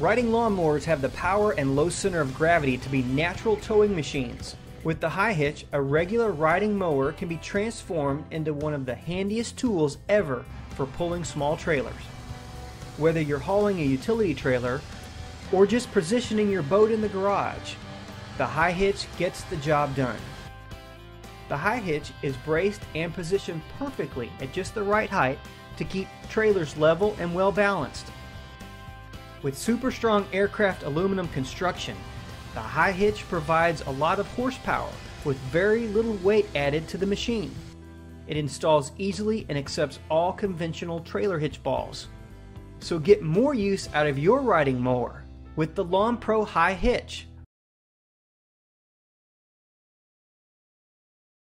Riding lawnmowers have the power and low center of gravity to be natural towing machines. With the Hi-Hitch, a regular riding mower can be transformed into one of the handiest tools ever for pulling small trailers. Whether you're hauling a utility trailer or just positioning your boat in the garage, the Hi-Hitch gets the job done. The Hi-Hitch is braced and positioned perfectly at just the right height to keep trailers level and well balanced. With super strong aircraft aluminum construction, the Hi-Hitch provides a lot of horsepower with very little weight added to the machine. It installs easily and accepts all conventional trailer hitch balls. So get more use out of your riding mower with the Lawn-Pro Hi-Hitch.